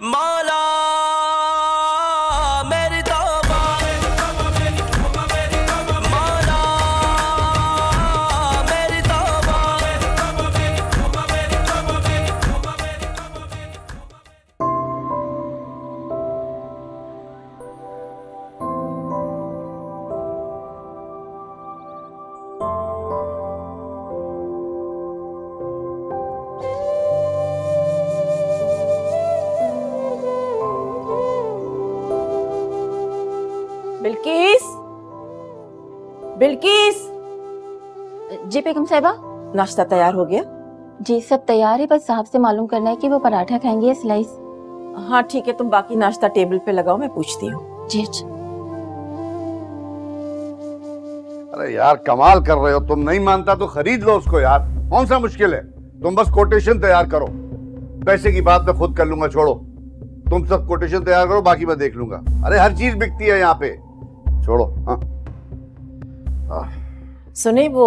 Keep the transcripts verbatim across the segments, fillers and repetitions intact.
मौला मेरी तौबा मेरी तौबा मेरी तौबा मौला मेरी तौबा मेरी तौबा मेरी तौबा मेरी तौबा मेरी तौबा मेरी तौबा बिल्किस, बिल्किस। जी बेगम साहिबा, नाश्ता तैयार हो गया? जी सब तैयार है, बस साहब से मालूम करना है कि वो पराठा खाएंगे या स्लाइस। हाँ ठीक है, तुम बाकी नाश्ता टेबल पे लगाओ, मैं पूछती हूँ। जी अच्छा। अरे यार कमाल कर रहे हो तुम, नहीं मानता तो खरीद लो उसको यार, कौन सा मुश्किल है। तुम बस कोटेशन तैयार करो, पैसे की बात मैं खुद कर लूंगा, छोड़ो तुम सब कोटेशन तैयार करो, बाकी मैं देख लूंगा। अरे हर चीज बिकती है यहाँ पे, छोड़ो। हाँ सुने, वो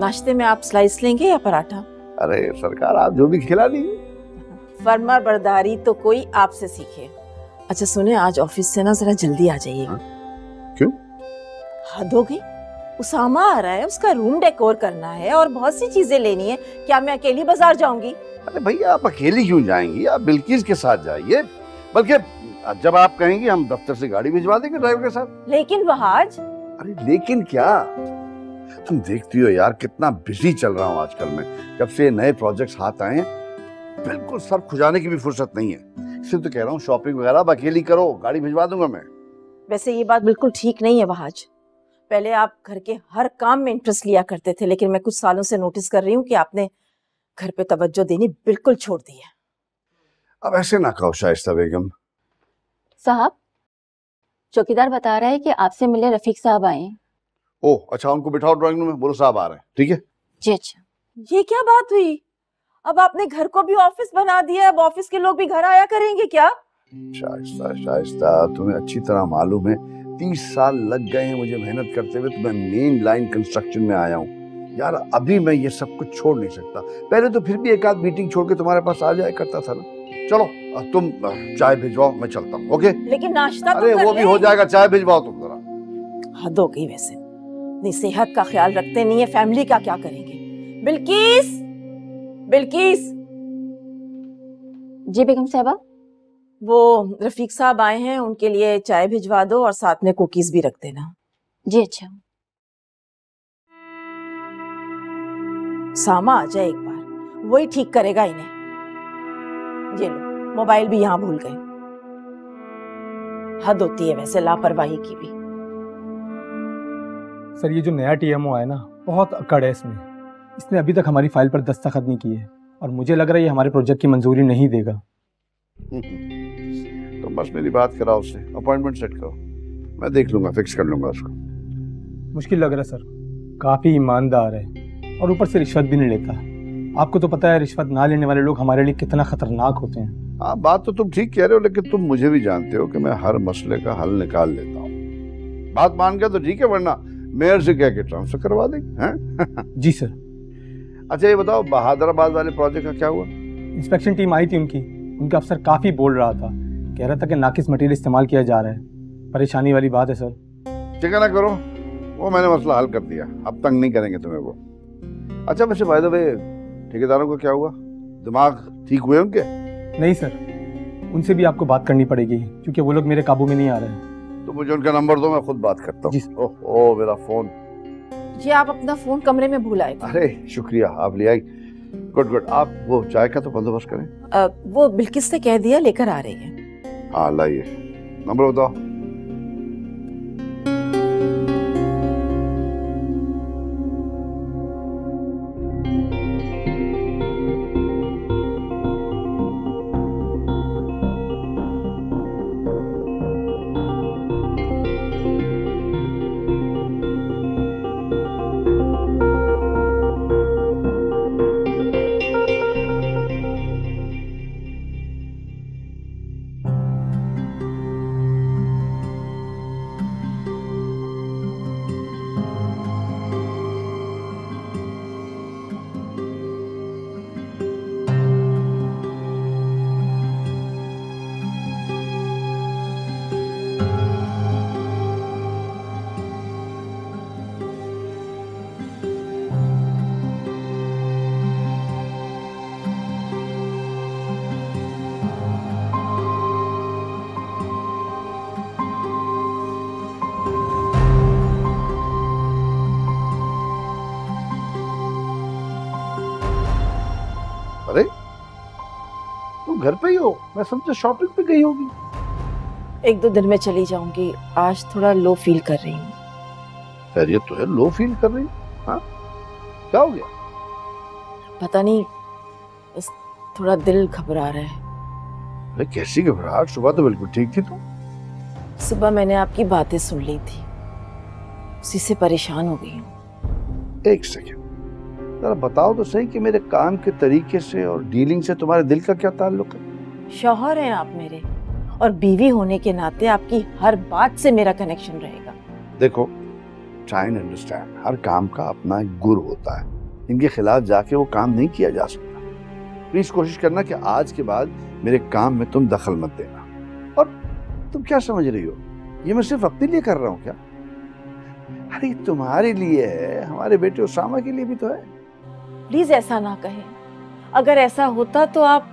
नाश्ते में आप स्लाइस लेंगे या पराठा? अरे सरकार आप जो भी खिला दीजिए। फरमा बरदारी तो कोई आपसे सीखे। अच्छा सुने, आज ऑफिस से ना जरा जल्दी आ जाइएगा। हाँ? क्यों? हद हो गई, उसामा आ रहा है, उसका रूम डेकोर करना है और बहुत सी चीजें लेनी है। क्या मैं अकेली बाजार जाऊंगी? अरे भैया आप अकेली क्यों जाएंगी, आप बिल्किस के साथ जाइए। बल्कि जब आप कहेंगी हम दफ्तर से गाड़ी भिजवा देंगे ड्राइवर के साथ। लेकिन वहाज। अरे लेकिन क्या, तुम देखती हो यार कितना बिजी चल रहा हूँ आजकल मैं, जब से नए प्रोजेक्ट्स हाथ आए बिल्कुल सर खुजाने की भी फुर्सत नहीं है। इसलिए तो कह रहा हूँ शॉपिंग वगैरह आप अकेली करो, गाड़ी भिजवा दूंगा मैं। वैसे ये बात बिल्कुल ठीक नहीं है वहाज, पहले आप घर के हर काम में इंटरेस्ट लिया करते थे, लेकिन मैं कुछ सालों से नोटिस कर रही हूँ कि आपने घर पे तवज्जो देनी बिल्कुल छोड़ दी है। अब ऐसे ना कहो शाइस्ता बेगम। साहब चौकीदार बता रहा है कि आपसे मिले रफीक साहब आए। ओह अच्छा, उनको बिठाओ ड्राइंग रूम में, बोलो साहब आ रहे हैं। ठीक है जी। अच्छा ये क्या बात हुई, अब आपने घर को भी ऑफिस बना दिया, अब ऑफिस के लोग भी घर आया करेंगे क्या? शाइस्ता शाइस्ता तुम्हें अच्छी तरह मालूम है तीस साल लग गए हैं मुझे मेहनत करते हुए, तो मैं मेन लाइन कंस्ट्रक्शन में आया हूँ यार, अभी मैं ये सब कुछ छोड़ नहीं सकता। पहले तो फिर भी एक आध मीटिंग छोड़ के तुम्हारे पास आ जाया करता था ना। चलो तुम चाय भिजवाओ, मैं चलता हूँ। ओके लेकिन नाश्ता तो अरे वो भी हो जाएगा, चाय भिजवाओ तुम जरा। हद हो गई वैसे, नहीं सेहत का ख्याल रखते नहीं है, फैमिली का क्या करेंगे। बिल्किस, बिल्किस। जी बेगम साहबा। वो रफीक साहब आए हैं, उनके लिए चाय भिजवा दो और साथ में कुकीज भी रख देना। जी अच्छा। सामा आ जाए एक बार, वही ठीक करेगा इन्हें। ये लो मोबाइल भी यहाँ भूल गए। हद होती है वैसे लापरवाही की भी। सर ये जो नया टीएमओ आया ना, बहुत अकड़ है इसमें, इसने अभी तक हमारी फाइल पर दस्तखत नहीं किए और मुझे लग रहा है ये हमारे प्रोजेक्ट की मंजूरी नहीं देगा। तो बस मेरी बात कराओ उससे, अपॉइंटमेंट सेट करो, मैं देख लूंगा, फिक्स कर लूंगा उसको। मुश्किल लग रहा है सर, काफी ईमानदार है और ऊपर से रिश्वत भी नहीं लेता। आपको तो पता है रिश्वत ना लेने वाले लोग हमारे लिए कितना खतरनाक होते हैं। हाँ बात तो तुम ठीक कह रहे हो, लेकिन तुम मुझे भी जानते हो कि मैं हर मसले का हल निकाल लेता हूँ। बात मान गया तो ठीक है, वरना मेयर से कह के ट्रांसफर करवा दें। जी सर। अच्छा ये बताओ बहादुराबाद वाले प्रोजेक्ट का क्या हुआ? इंस्पेक्शन टीम आई थी उनकी, उनका अफसर काफी बोल रहा था, कह रहा था कि नाकिस मटेरियल इस्तेमाल किया जा रहा है। परेशानी वाली बात है सर। चिंता ना करो, वो मैंने मसला हल कर दिया, अब तंग नहीं करेंगे तुम्हें वो। अच्छा वैसे बाय द वे ठेकेदारों को क्या हुआ, दिमाग ठीक हुए उनके? नहीं सर, उनसे भी आपको बात करनी पड़ेगी क्योंकि वो लोग मेरे काबू में नहीं आ रहे हैं। तो मुझे उनका नंबर दो, मैं खुद बात करता हूँ। ओह ओह मेरा फोन। ये आप अपना फोन कमरे में भूल आए? अरे शुक्रिया आप ले आई। Good good. आप वो चाय का तो बंदोबस्त करें। आ, वो बिल्किस से कह दिया लेकर आ रही है। हाँ लाइए, नंबर बताओ। घर पे ही हो, मैं समझा शॉपिंग पे गई होगी। एक दो दिन में चली जाऊंगी, आज थोड़ा लो फील कर रही हूँ। खैरियत तो है? लो फील कर रही हूँ? हाँ, क्या हो गया? पता नहीं, बस थोड़ा दिल घबरा रहा है। अरे कैसी घबराहट? सुबह तो बिल्कुल ठीक थी तुम। सुबह मैंने आपकी बातें सुन ली थी, उसी से परेशान हो गई हूँ। एक सेकेंड, जरा बताओ तो सही कि मेरे काम के तरीके से और डीलिंग से तुम्हारे दिल का क्या ताल्लुक है? शौहर हैं आप मेरे, और बीवी होने के नाते आपकी हर बात से मेरा कनेक्शन रहेगा। देखो, ट्राई एंड अंडरस्टैंड, हर काम का अपना एक गुर होता है, इनके खिलाफ जाके वो काम नहीं किया जा सकता। प्लीज कोशिश करना कि आज के बाद मेरे काम में तुम दखल मत देना। और तुम क्या समझ रही हो, ये मैं सिर्फ अपने लिए कर रहा हूँ क्या? अरे तुम्हारे लिए है, हमारे बेटे उसामा के लिए भी तो है। प्लीज ऐसा ना कहें, अगर ऐसा होता तो आप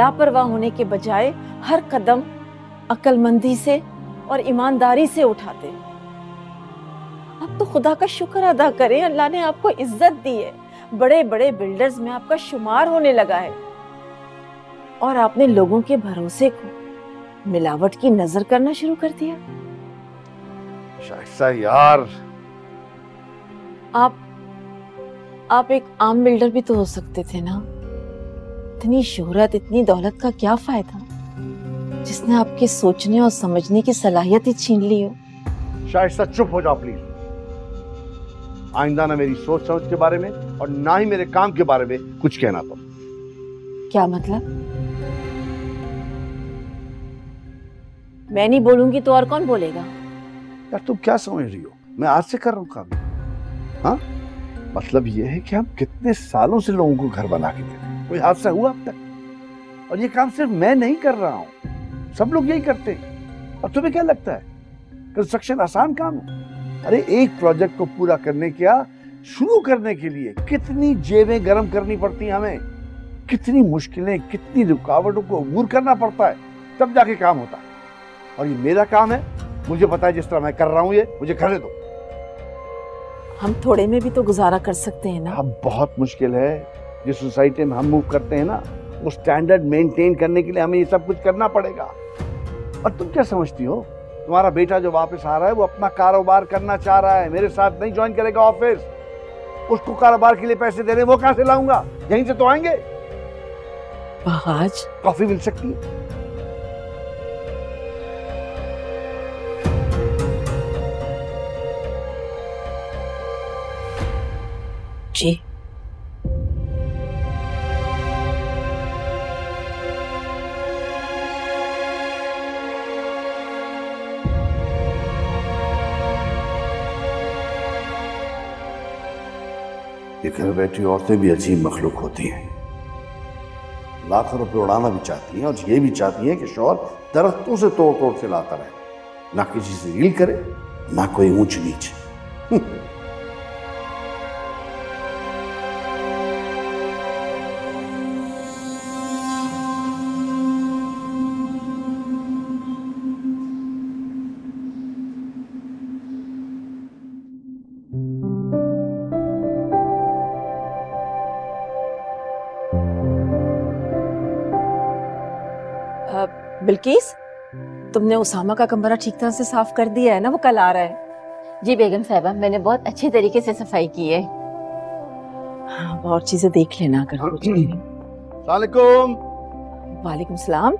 लापरवाह होने के बजाय हर कदम अक्लमंदी से और ईमानदारी से उठाते। आप तो खुदा का शुक्र अदा करें, अल्लाह ने आपको इज्जत दी है, बड़े बड़े बिल्डर्स में आपका शुमार होने लगा है, और आपने लोगों के भरोसे को मिलावट की नजर करना शुरू कर दिया। शायद यार आप आप एक आम बिल्डर भी तो हो सकते थे ना। इतनी शोहरत, इतनी दौलत का क्या फायदा जिसने आपके सोचने और समझने की सलाहियत ही छीन ली हो। शायस्ता चुप हो जाओ प्लीज, आइंदा ना मेरी सोच समझ के बारे में और ना ही मेरे काम के बारे में कुछ कहना। तो क्या मतलब? मैं नहीं बोलूंगी तो और कौन बोलेगा? यार तुम क्या समझ रही हो, मैं आज से कर रहा हूँ काम। हाँ, मतलब ये है कि हम कितने सालों से लोगों को घर बना के देते हैं, कोई हादसा हुआ अब तक? और ये काम सिर्फ मैं नहीं कर रहा हूँ, सब लोग यही करते हैं। और तुम्हें क्या लगता है कंस्ट्रक्शन आसान काम है? अरे एक प्रोजेक्ट को पूरा करने क्या शुरू करने के लिए कितनी जेबें गर्म करनी पड़ती हैं हमें, कितनी मुश्किलें, कितनी रुकावटों को अबूर करना पड़ता है, तब जाके काम होता है। और ये मेरा काम है, मुझे पता है, जिस तरह मैं कर रहा हूँ ये मुझे करने दो। हम थोड़े में भी तो गुजारा कर सकते हैं ना। अब बहुत मुश्किल है, जिस सोसाइटी में हम मूव करते हैं ना, वो स्टैंडर्ड मेंटेन करने के लिए हमें ये सब कुछ करना पड़ेगा। और तुम क्या समझती हो, तुम्हारा बेटा जो वापस आ रहा है वो अपना कारोबार करना चाह रहा है, मेरे साथ नहीं ज्वाइन करेगा ऑफिस। उसको कारोबार के लिए पैसे देने वो कहाँ से लाऊंगा? यहीं से तो आएंगे। आज कॉफी मिल सकती है? जी घर बैठी औरतें भी अजीब मखलूक होती हैं, लाखों रुपए उड़ाना भी चाहती हैं और ये भी चाहती हैं कि शौहर दरख्तों से तोड़ तोड़ के लाता रहे, ना किसी से डील करे, ना कोई ऊंच नीच। बिल्किस, तुमने उसामा का कमरा ठीक तरह से साफ कर दिया है ना? वो कल आ रहा है। जी बेगम साहिबा, मैंने बहुत अच्छे तरीके से सफाई की है। हाँ, और चीजें देख लेना अगर कुछ। सलामुअलैकुम। वालेकुम सलाम।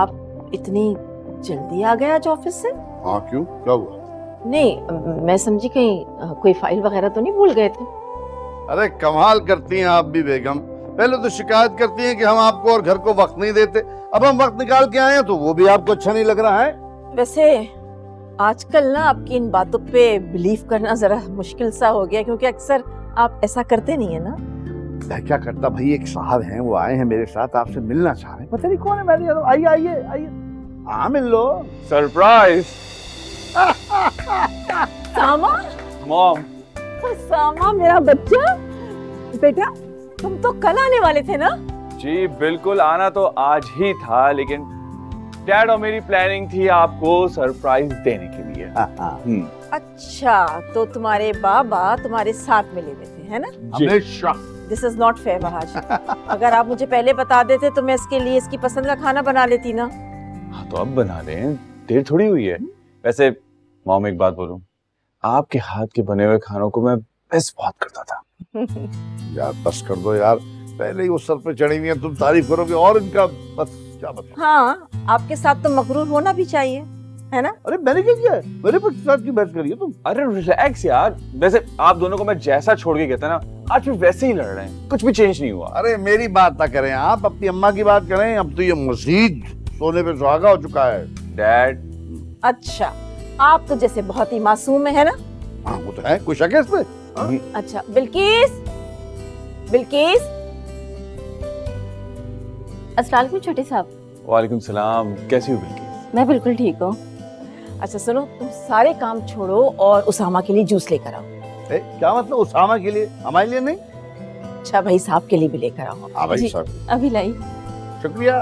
आप इतनी जल्दी आ गए आज ऑफिस से? हाँ, क्यों, क्या हुआ? नहीं, मैं समझी कहीं कोई फाइल वगैरह तो नहीं भूल गए थे। अरे कमाल करती हैं आप भी बेगम, पहले तो शिकायत करती हैं कि हम आपको और घर को वक्त नहीं देते, अब हम वक्त निकाल के आए हैं तो वो भी आपको अच्छा नहीं लग रहा है। वैसे आजकल ना आपकी इन बातों पे बिलीव करना जरा मुश्किल सा हो गया, क्योंकि अक्सर आप ऐसा करते नहीं है ना। मैं क्या करता भाई, एक साहब हैं वो आए हैं मेरे साथ, आपसे मिलना चाह रहे हैं। पता नहीं कौन है, मैं आइए आइए आइए, हाँ मिल लो। सरप्राइज। सामा। मॉम। सामा मेरा बच्चा। बेटा तुम तो कल आने वाले थे ना? जी बिल्कुल, आना तो आज ही था, लेकिन डैड और मेरी प्लानिंग थी आपको सरप्राइज देने के लिए। आ, आ, अच्छा, तो तुम्हारे बाबा तुम्हारे साथ में ले लेते हैं ना? हमेशा। दिस इज नॉट फेयर महाज। अगर आप मुझे पहले बता देते तो मैं इसके लिए इसकी पसंद का खाना बना लेती ना। हाँ तो अब बना दें, देर थोड़ी हुई है। वैसे मॉम एक बात बोलूं, आपके हाथ के बने हुए खानों को मैं बेस्ट बात करता था। यार बस कर दो यार, पहले ही वो सर पे चढ़ी हुई है, तुम तारीफ करोगे और इनका बस क्या बता। हाँ आपके साथ तो मगरूर होना भी चाहिए है ना। अरे मैंने क्या किया है, मेरे पर साथ की बहस करी है तुम। अरे रिलैक्स यार, वैसे आप दोनों को मैं जैसा छोड़ के कहता ना आज भी वैसे ही लड़ रहे हैं, कुछ भी चेंज नहीं हुआ। अरे मेरी बात ना करें आप, अपनी अम्मा की बात करें। अब तो ये मजीद सोने पे सुहागा हो चुका है डैड। अच्छा आप तो जैसे बहुत ही मासूम है ना। हाँ वो तो है, कोई शक है इसमें। अच्छा बिल्किस, बिल्किस। अस्सलाम वालेकुम छोटे साहब। वालेकुम सलाम, कैसी हो बिल्किस? मैं बिल्कुल ठीक हूँ। अच्छा सुनो, तुम सारे काम छोड़ो और उसामा के लिए जूस लेकर आओ। ए, क्या मतलब उसामा के लिए, हमारे लिए नहीं? अच्छा भाई साहब के लिए भी लेकर आओ। हाँ भाई साहब, अभी लाई। शुक्रिया।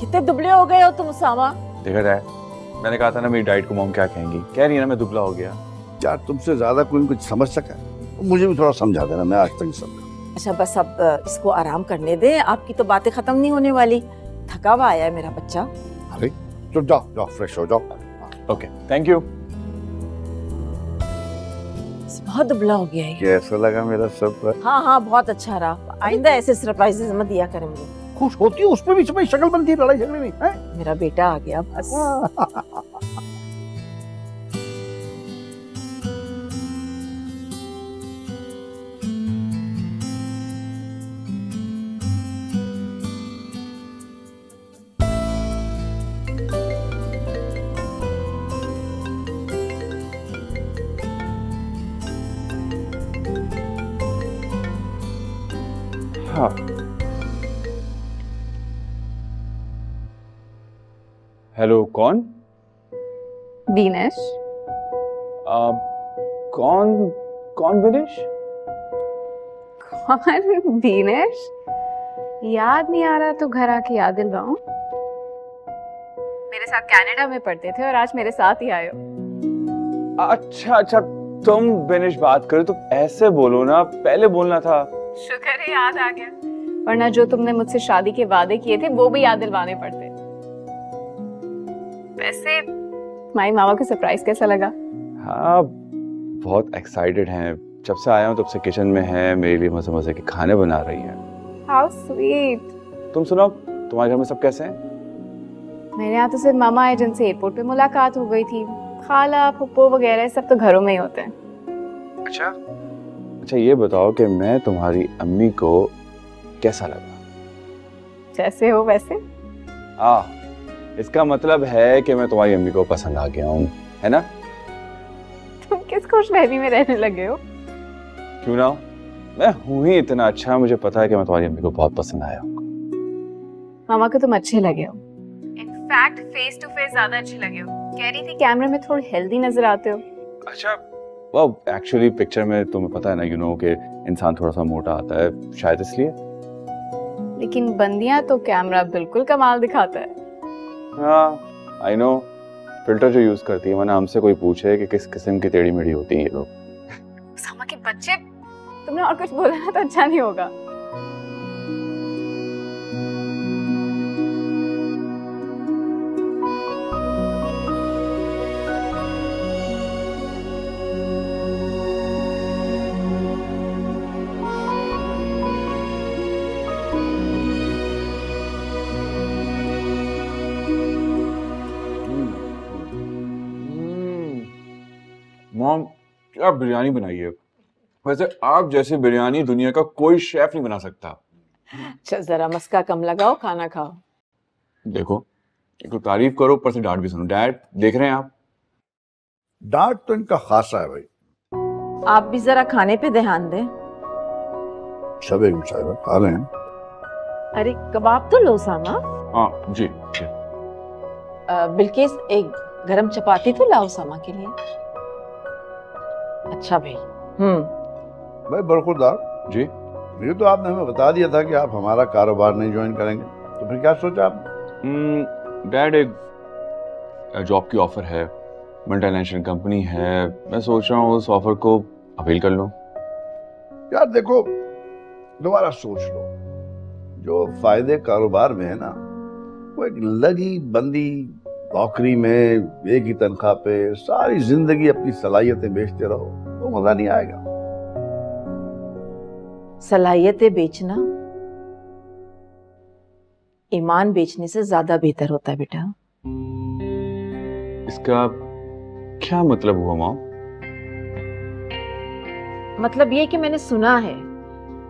कितने दुबले हो गए हो तुम उसामा। देखा जाए, मैंने कहा था ना मेरी डाइट को मॉम क्या कहेंगी, कह रही है ना मैं दुबला हो गया। यार तुमसे ज्यादा कोई कुछ समझ सका, मुझे भी थोड़ा समझा देना, मैं आज तक नहीं समझा। अच्छा बस अब इसको आराम करने दे, आपकी तो बातें खत्म नहीं होने वाली, थका हुआ आया है मेरा बच्चा। अरे तो जाओ जाओ फ्रेश हो जाओ। Okay thank you. बहुत दुबला हो गया है। कैसा लगा मेरा सरप्राइज? हाँ हाँ बहुत अच्छा रहा, आइंदा ऐसे सरप्राइजेस मत दिया करें मुझे। खुश होती हो उसमें भी तुम्हारी शक्ल बनती है, लड़ाई झगड़े में है? मेरा बेटा आ गया बस। हेलो कौन? दिनेश। आप कौन? कौन दिनेश? कौन दिनेश? याद नहीं आ रहा तो घर आके याद दिलवाऊं? मेरे साथ कनाडा में पढ़ते थे और आज मेरे साथ ही आए हो। अच्छा अच्छा तुम दिनेश बात करो तो ऐसे बोलो ना, पहले बोलना था। शुक्र है याद आ गया, वरना जो तुमने मुझसे शादी के वादे किए थे वो भी याद दिलवाने पड़ते। वैसे माई मामा को सरप्राइज कैसा लगा? हाँ बहुत एक्साइटेड हैं, जब से आया हूँ तब से किचन में है, मेरे लिए मजे मजे के खाने बना रही है। How sweet. तुम सुनाओ, तुम्हारे घर में सब कैसे हैं? मेरे यहाँ तो सिर्फ मामा आए जिनसे एयरपोर्ट पे मुलाकात हो गई थी, खाला फुप्पो वगैरह सब तो घरों में ही होते हैं। अच्छा अच्छा ये बताओ कि मैं तुम्हारी अम्मी को कैसा लगा? जैसे हो वैसे। आ इसका मतलब है कि मैं तुम्हारी अम्मी को पसंद आ गया हूँ है ना? तुम किस खुशबहरी में रहने लगे हो? क्यों ना, मैं हूँ ही इतना अच्छा, मुझे पता है कि मैं तुम्हारी अम्मी को बहुत पसंद आया हूँ। मामा को तुम अच्छे लगे हो, इनफैक्ट फेस टू फेस ज्यादा अच्छे लगे हो, कह रही थी कैमरे में थोड़े हेल्दी नजर आते हो। अच्छा वो एक्चुअली पिक्चर में तुम्हें पता है ना, यू नो कि इंसान थोड़ा सा मोटा आता है, शायद इसलिए। लेकिन बंदियाँ तो कैमरा बिल्कुल कमाल दिखाता है। हाँ आई नो, फिल्टर जो यूज करती है, वरना हमसे कोई पूछे कि किस किस्म की टेढ़ी मेढ़ी होती है ये लोग। उसामा के बच्चे, तुमने और कुछ बोला ना तो अच्छा नहीं होगा। क्या बिरयानी बनाई है, वैसे आप जैसे बिरयानी दुनिया का कोई शेफ नहीं बना सकता। अच्छा जरा मस्का कम लगाओ, खाना खाओ। देखो एक तो तारीफ करो, ऊपर से डांट भी सुनो। डांट देख रहे हैं आप, डांट तो इनका खासा है भाई। आप भी जरा खाने पे ध्यान दें। सब एक साइड खा रहे हैं। अरे कबाब तो लो सामा। हाँ जी, जी। बिल्किस एक गरम चपाती तो लाओ सामा के लिए। अच्छा भाई। हम्म भाई बरखुरदार जी, ये तो आपने हमें बता दिया था कि आप हमारा कारोबार नहीं ज्वाइन करेंगे, तो फिर क्या सोचा आपने? डैड एक जॉब की ऑफर है, मल्टीनेशनल कंपनी है, मैं सोच रहा हूँ उस ऑफर को अपील कर लूँ। यार देखो दोबारा सोच लो। जो फायदे कारोबार में है ना, वो एक लगी बंदी नौकरी में एक ही तनख्वाह पे सारी जिंदगी अपनी सलाहियतें बेचते रहो तो मजा नहीं आएगा। सलाहियतें बेचना ईमान बेचने से ज्यादा बेहतर होता है बेटा। इसका क्या मतलब हुआ माँ? मतलब ये कि मैंने सुना है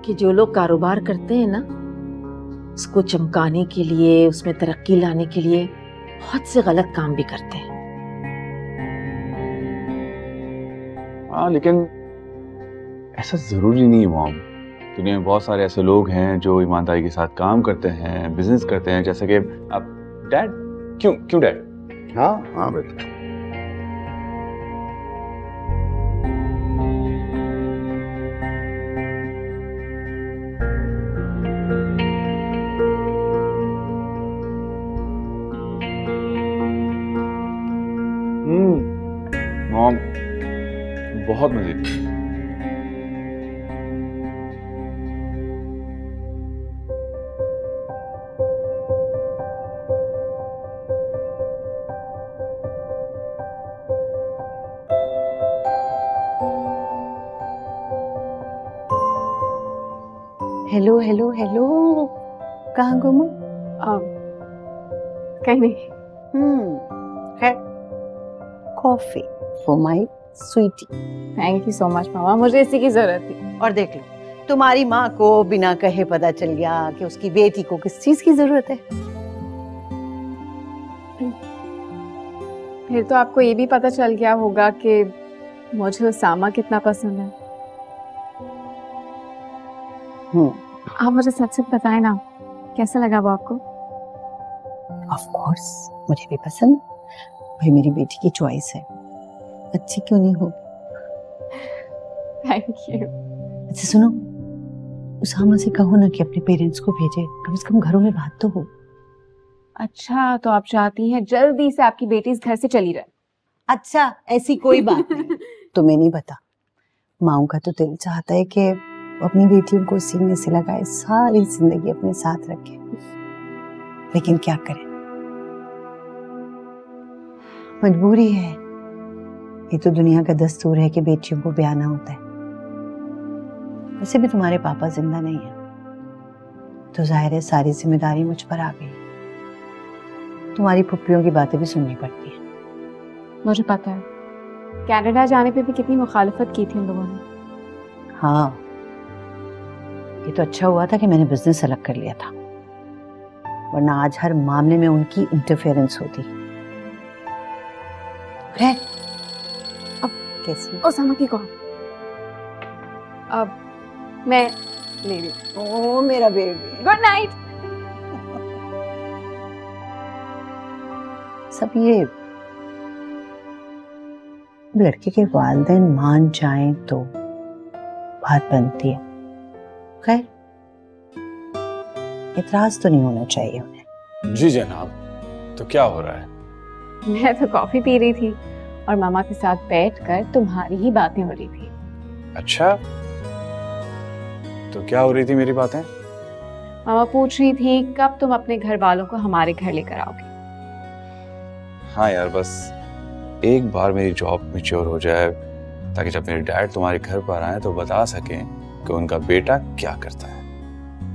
कि जो लोग कारोबार करते हैं ना, उसको चमकाने के लिए, उसमें तरक्की लाने के लिए बहुत से गलत काम भी करते हैं। हाँ, लेकिन ऐसा जरूरी नहीं है माम। दुनिया में बहुत सारे ऐसे लोग हैं जो ईमानदारी के साथ काम करते हैं, बिजनेस करते हैं, जैसे कि आप डैड। क्यों क्यों डैड? हाँ हाँ बेटा। बहुत मजे। हेलो हेलो हेलो, कहाँ गुम? कहीं नहीं। हम्म, है coffee for my sweetie. Thank you so much मामा, मुझे इसी की जरूरत थी। और देख लो, तुम्हारी माँ को बिना कहे पता चल गया कि उसकी बेटी को किस चीज की जरूरत है। फिर तो आपको ये भी पता चल गया होगा कि मुझे उसामा कितना पसंद है। आप मुझे सच सच बताएं ना, कैसा लगा वो आपको? ऑफ कोर्स मुझे भी पसंद, भाई मेरी बेटी की चॉइस है, अच्छी क्यों नहीं हो। Thank you. अच्छा सुनो, उसामा से कहो ना कि अपने पेरेंट्स को भेजे, कम से कम घरों में बात तो हो। अच्छा, तो आप चाहती हैं जल्दी से आपकी बेटी इस घर से चली जाए? अच्छा, ऐसी कोई बात नहीं। तुम्हें नहीं पता, माओ का तो दिल चाहता है कि अपनी बेटियों को सीने से लगाए, सारी जिंदगी अपने साथ रखे, लेकिन क्या करे, मजबूरी है। ये तो दुनिया का दस्तूर है कि बेटियों को ब्याना होता है। वैसे भी तुम्हारे पापा जिंदा नहीं है, तो जाहिर है सारी जिम्मेदारी मुझ पर आ गई। तुम्हारी फुप्पियों की बातें भी सुननी पड़ती हैं। मुझे पता है, कनाडा जाने पे भी कितनी मुखालफत की थी इन लोगों ने। हाँ, ये तो अच्छा हुआ था कि मैंने बिजनेस अलग कर लिया था, वरना आज हर मामले में उनकी इंटरफेरेंस होती। उसामा की कौन? अब मैं ले रही हूँ। ओ मेरा बेबी, गुड नाइट। सब ये लड़के के वालिदैन मान जाएं तो बात बनती है। खैर, इतराज तो नहीं होना चाहिए उन्हें। जी जनाब, तो क्या हो रहा है? मैं तो कॉफी पी रही थी और मामा के साथ बैठकर तुम्हारी ही बातें हो रही थी। अच्छा, तो क्या हो रही थी मेरी बातें? मामा पूछ रही थी कब तुम अपने घर वालों को हमारे घर लेकर आओगे। हाँ यार, बस एक बार मेरी जॉब मैच्योर हो जाए, ताकि जब मेरे डैड तुम्हारे घर पर आए तो बता सकें कि उनका बेटा क्या करता है।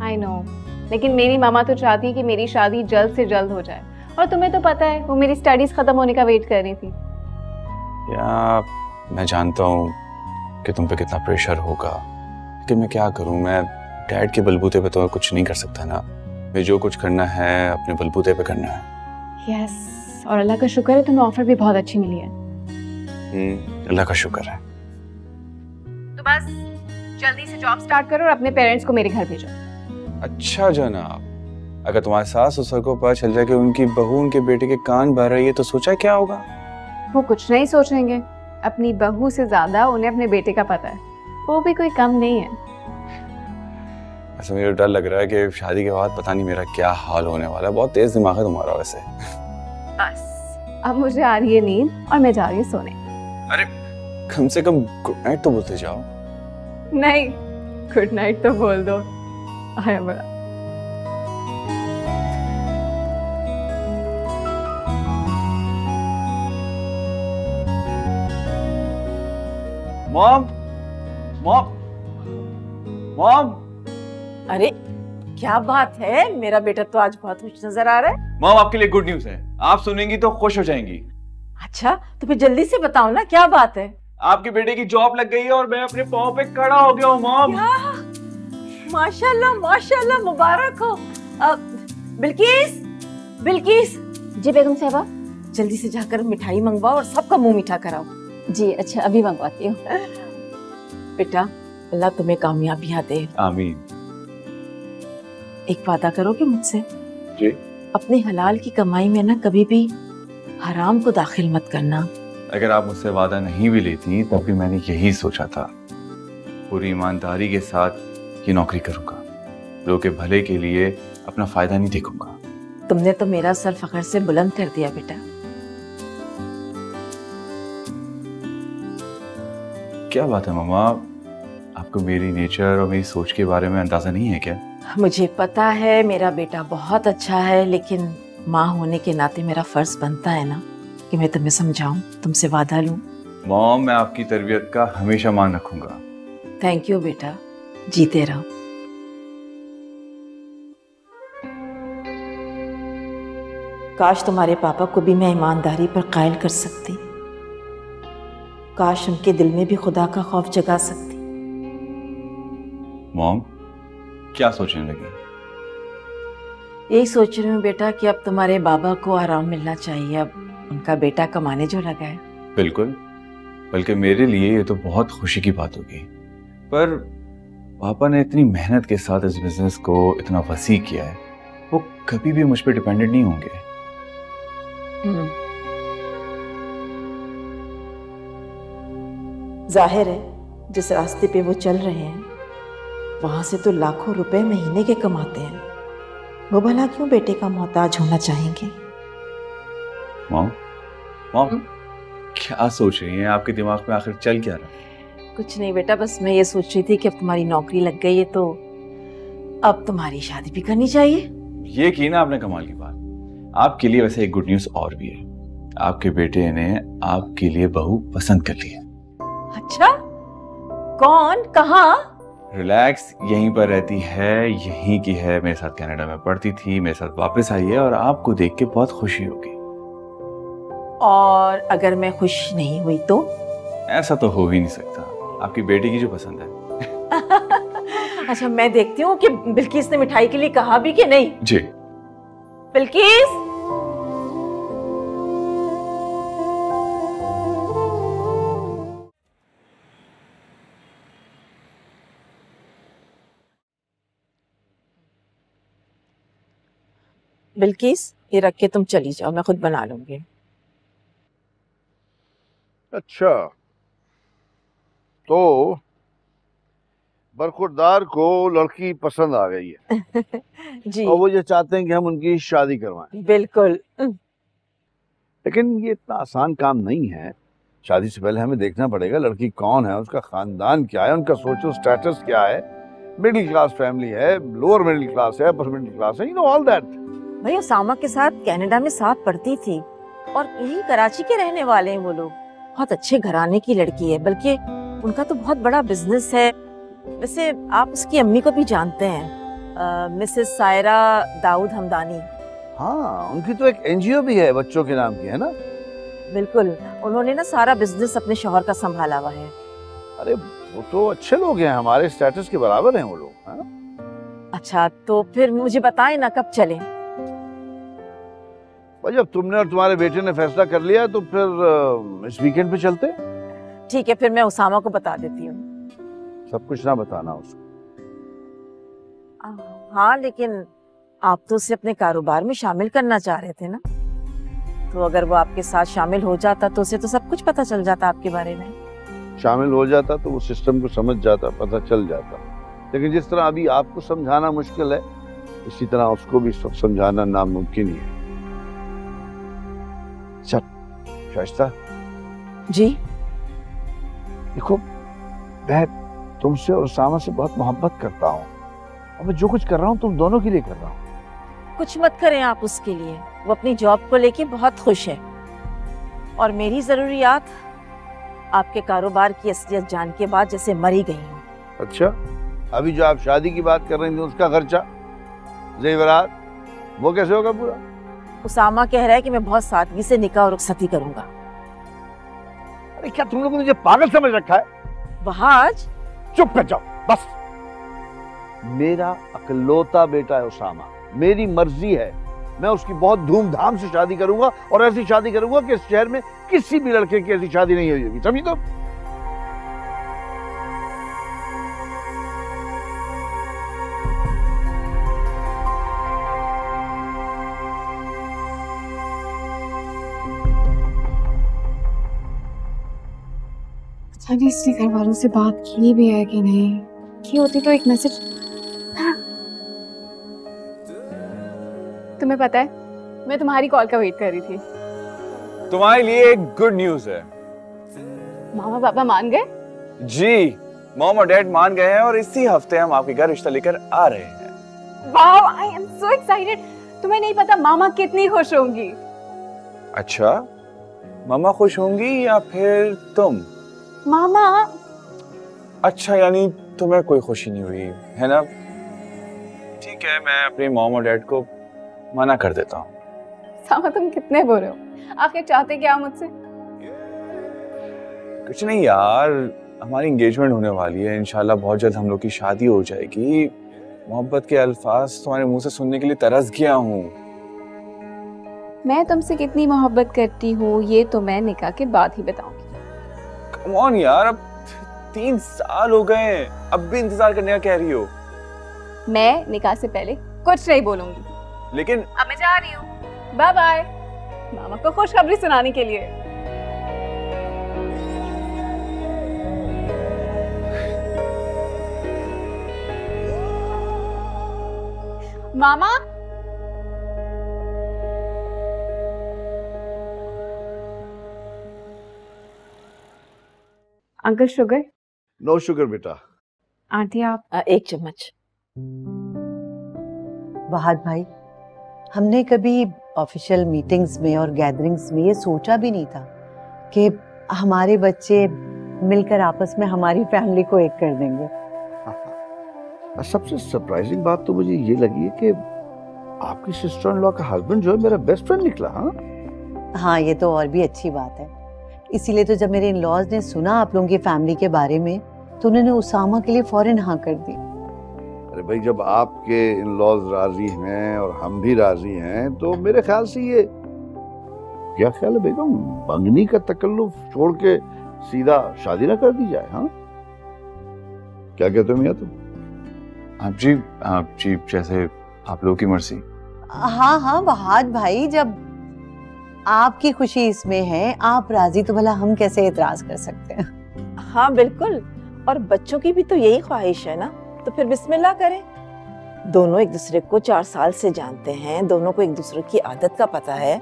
आई नो, लेकिन मेरी मामा तो चाहती है कि मेरी शादी जल्द से जल्द हो जाए, और तुम्हें तो पता है वो मेरी स्टडीज खत्म होने का वेट कर रही थी। या, मैं जानता हूँ कि तुम पे कितना प्रेशर होगा, लेकिन मैं क्या करूँ, मैं डैड के बलबूते पे तो कुछ नहीं कर सकता ना। मुझे जो कुछ करना है अपने बलबूते पे करना है। यस yes, और अल्लाह का शुक्र है तुम्हें ऑफर भी बहुत अच्छी मिली है। हम्म, अल्लाह का शुक्र है। तो बस जल्दी से जॉब स्टार्ट करो और अपने पेरेंट्स को मेरे घर भेजो। अच्छा जनाब, अगर तुम्हारे सास ससुर को पता चल जाए कि उनकी बहू उनके बेटे के कान भर रही है तो सोचा क्या होगा? वो कुछ नहीं सोचेंगे, अपनी बहू से ज्यादा उन्हें अपने बेटे का पता है, वो भी कोई कम नहीं है। ऐसा मुझे डर लग रहा है कि शादी के बाद पता नहीं मेरा क्या हाल होने वाला है। बहुत तेज दिमाग है तुम्हारा वैसे। बस, अब मुझे आ रही है नींद और मैं जा रही हूँ सोने। अरे कम से कम गुड नाइट तो बोलते जाओ। नहीं, गुड नाइट तो बोल दो। आया बड़ा। Mom, mom, mom. अरे क्या बात है, मेरा बेटा तो आज बहुत खुश नजर आ रहा है। मॉम आपके लिए गुड न्यूज है, आप सुनेंगी तो खुश हो जाएंगी। अच्छा तो फिर जल्दी से बताओ ना क्या बात है। आपके बेटे की जॉब लग गई है और मैं अपने पाँव पे खड़ा हो गया हूँ मॉम। माशाल्लाह माशाल्लाह, मुबारक हो। बिल्किस, बिल्किस। जी बेगम साहबा। जल्दी से जाकर मिठाई मंगवाओ और सबका मुंह मीठा कराओ। जी अच्छा, अभी मंगवाती हूँ। बेटा अल्लाह तुम्हें कामयाबियाँ दे। आमीन। एक वादा करोगे मुझसे? जी। अपने हलाल की कमाई में ना कभी भी हराम को दाखिल मत करना। अगर आप मुझसे वादा नहीं भी लेती तब भी मैंने यही सोचा था, पूरी ईमानदारी के साथ ये नौकरी करूंगा, लोगों के भले के लिए अपना फायदा नहीं देखूंगा। तुमने तो मेरा सर फखर से बुलंद कर दिया बेटा। क्या बात है मामा, आपको मेरी नेचर और मेरी सोच के बारे में अंदाजा नहीं है क्या? मुझे पता है मेरा बेटा बहुत अच्छा है, लेकिन माँ होने के नाते मेरा फर्ज बनता है ना कि मैं तुम्हें समझाऊं, तुमसे वादा लूं। मॉम मैं आपकी तरबियत का हमेशा मान रखूंगा। थैंक यू बेटा, जीते रहो। काश तुम्हारे पापा को भी मैं ईमानदारी पर कायल कर सकती, काश उनके दिल में भी खुदा का खौफ जगा सकती। मॉम क्या सोचने लगी? यही सोच रही हूँ बेटा कि अब तुम्हारे बाबा को आराम मिलना चाहिए, अब उनका बेटा कमाने जो लगा है। बिल्कुल, बल्कि मेरे लिए ये तो बहुत खुशी की बात होगी। पर पापा ने इतनी मेहनत के साथ इस बिजनेस को इतना वसी किया है, वो कभी भी मुझ पर डिपेंडेंट नहीं होंगे। जाहिर है जिस रास्ते पे वो चल रहे हैं वहां से तो लाखों रुपए महीने के कमाते हैं, वो भला क्यों बेटे का मोहताज होना चाहेंगे? मॉम, मॉम क्या सोच रही हैं? आपके दिमाग में आखिर चल क्या रहा है? कुछ नहीं बेटा, बस मैं ये सोच रही थी कि अब तुम्हारी नौकरी लग गई है तो अब तुम्हारी शादी भी करनी चाहिए। ये की ना आपने कमाल की बात। आपके लिए वैसे एक गुड न्यूज और भी है, आपके बेटे ने आपके लिए बहू पसंद कर ली है। अच्छा, कौन, कहाँ? रिलैक्स, यहीं पर रहती है, यहीं की है, मेरे साथ कनाडा में पढ़ती थी, मेरे साथ वापस आई है और आपको देख के बहुत खुशी होगी। और अगर मैं खुश नहीं हुई तो? ऐसा तो हो ही नहीं सकता, आपकी बेटी की जो पसंद है। अच्छा मैं देखती हूँ कि बिल्किस ने मिठाई के लिए कहा भी कि नहीं। जी। बिल्किस, बिल्किस ये रख के तुम चली जाओ, मैं खुद बना लूंगी। अच्छा तो बरखुरदार को लड़की पसंद आ गई है। जी। और वो ये चाहते हैं कि हम उनकी शादी करवाएं। बिल्कुल, लेकिन ये इतना आसान काम नहीं है। शादी से पहले हमें देखना पड़ेगा लड़की कौन है, उसका खानदान क्या है, उनका सोशल स्टेटस क्या है, मिडिल क्लास फैमिली है, लोअर मिडिल क्लास है, अपर मिडिल क्लास है, यू नो ऑल दैट। भाई उसामा के साथ कनाडा में साथ पढ़ती थी और यही कराची के रहने वाले हैं वो लोग। बहुत अच्छे घराने की लड़की है, बल्कि उनका तो बहुत बड़ा बिजनेस है। वैसे आप उसकी अम्मी को भी जानते हैं, मिसेस सायरा दाऊद हमदानी। हाँ, उनकी तो एक एनजीओ भी है बच्चों के नाम की, है ना? बिल्कुल, उन्होंने ना सारा बिजनेस अपने शोहर का संभाला हुआ है। अरे वो तो अच्छे लोग हैं, हमारे स्टेटस के बराबर हैं वो लोग। हाँ? अच्छा तो फिर मुझे बताए ना कब चले? जब तुमने और तुम्हारे बेटे ने फैसला कर लिया तो फिर इस वीकेंड पे चलते। ठीक है, फिर मैं उसामा को बता देती हूँ। सब कुछ ना बताना उसको। हाँ लेकिन आप तो उसे अपने कारोबार में शामिल करना चाह रहे थे ना, तो अगर वो आपके साथ शामिल हो जाता तो उसे तो सब कुछ पता चल जाता आपके बारे में। शामिल हो जाता तो वो सिस्टम को समझ जाता, पता चल जाता। लेकिन जिस तरह अभी आपको समझाना मुश्किल है इसी तरह उसको भी समझाना नामुमकिन ही है। शाइस्ता जी, देखो मैं तुमसे और उसामा से बहुत मोहब्बत करता हूँ और मैं जो कुछ कर रहा हूँ तुम दोनों के लिए कर रहा हूँ। कुछ मत करें आप उसके लिए, वो अपनी जॉब को लेके बहुत खुश है और मेरी जरूरियात आपके कारोबार की असलियत जान के बाद जैसे मरी गई हूँ। अच्छा, अभी जो आप शादी की बात कर रही थी उसका खर्चा, जेवरात, वो कैसे होगा पूरा? उसामा कह रहा है कि मैं बहुत सादगी से निकाह और रुखसती करूंगा। अरे क्या तुम लोगों ने मुझे पागल समझ रखा है? वहाज चुप कर जाओ बस। मेरा अकलौता बेटा है उसामा, मेरी मर्जी है, मैं उसकी बहुत धूमधाम से शादी करूंगा और ऐसी शादी करूंगा कि इस शहर में किसी भी लड़के की ऐसी शादी नहीं हुई होगी, समझी तुम? अभी इसने घर वालों से बात की भी है कि नहीं? की होती तो एक मैसेज। हाँ। तुम्हें पता है मैं तुम्हारी कॉल का वेट कर रही थी। तुम्हारे लिए एक गुड न्यूज़ है। मामा पापा मान गए? जी, मॉम और डैड मान गए हैं और इसी हफ्ते हम आपके घर रिश्ता लेकर आ रहे हैं। Wow, I am so excited. तुम्हें नहीं पता मामा कितनी खुश होंगी। अच्छा, मामा खुश होंगी या फिर तुम? मामा। अच्छा, यानी तुम्हें कोई खुशी नहीं हुई है ना? ठीक है, मैं अपने मॉम और डैड को मना कर देता हूँ। सामा तुम कितने बोल रहे हो, आखिर चाहते क्या मुझसे? कुछ नहीं यार, हमारी एंगेजमेंट होने वाली है, इंशाल्लाह बहुत जल्द हम लोग की शादी हो जाएगी। मोहब्बत के अल्फाज तुम्हारे मुंह से सुनने के लिए तरस गया हूँ। मैं तुमसे कितनी मोहब्बत करती हूँ ये तो मैं निकाह के बाद ही बताऊंगी। Come on यार, अब तीन साल हो गए, अब भी इंतजार करने का कह रही हो? मैं निकाह से पहले कुछ नहीं बोलूंगी। लेकिन अब मैं जा रही हूँ, बाय बाय। मामा को खुशखबरी सुनाने के लिए। मामा अंकल शुगर? नो शुगर बेटा। आंटी आप एक चम्मच। बहाद भाई, हमने कभी ऑफिशियल मीटिंग्स में और गैदरिंग्स में ये सोचा भी नहीं था कि हमारे बच्चे मिलकर आपस में हमारी फैमिली को एक कर देंगे। हाँ, सबसे सरप्राइजिंग बात तो मुझे ये लगी है कि आपकी सिस्टर इन लॉ का हस्बैंड जो है मेरा बेस्ट फ्रेंड निकला। हाँ हाँ, ये तो और भी अच्छी बात है। इसीलिए तो जब मेरे इन लॉज ने सुना आप लोगों की फैमिली के बारे में तो उन्होंने उसामा के लिए फौरन हाँ कर दी। अरे भाई, जब आपके इन लॉज राजी हैं और हम भी राजी हैं तो मेरे ख्याल से ये क्या ख्याल है बेगम, बंगनी का तकल्लुफ छोड़ के सीधा शादी ना कर दी जाए? हाँ, क्या कहते हो मियां तुम? आप जी, आप जी, जैसे आप लोगों की मर्जी। हाँ हाँ वहाद भाई, जब आपकी खुशी इसमें है, आप राजी, तो भला हम कैसे इतराज कर सकते हैं? हाँ बिल्कुल, और बच्चों की भी तो यही ख्वाहिश है ना, तो फिर बिस्मिल्लाह करें। दोनों एक दूसरे को चार साल से जानते हैं, दोनों को एक दूसरे की आदत का पता है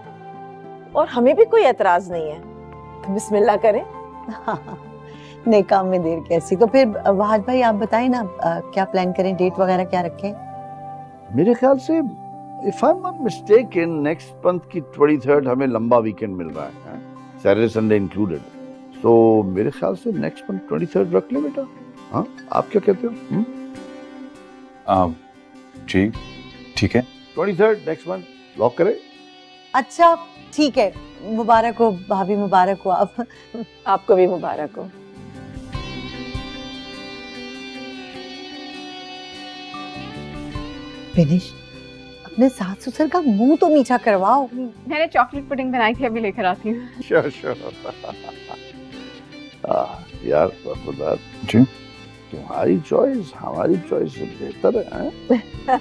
और हमें भी कोई एतराज नहीं है, तो बिस्मिल्लाह करें। नहीं, काम में देर कैसी। तो फिर वाहद भाई आप बताएं ना, क्या प्लान करें, डेट वगैरह क्या रखें? मेरे ख्याल से If I'm not mistaken, next month की तेईस हमें लंबा वीकेंड मिल रहा है, Saturday, Sunday included. So मेरे ख्याल से next month तेईस रख ले बेटा। हाँ, आप क्या कहते हो? आह, ठीक, ठीक है। तेईस next month लॉक करें। अच्छा ठीक है, मुबारक हो भाभी, मुबारक हो आप। आपको भी मुबारक हो। फिनिश, अपने सास ससुर का मुंह तो मीठा करवाओ। मैंने चॉकलेट पुडिंग बनाई थी, अभी लेकर आती हूँ। Sure sure. यार खुदा जी, तुम्हारी चॉइस हमारी चॉइस से बेहतर है।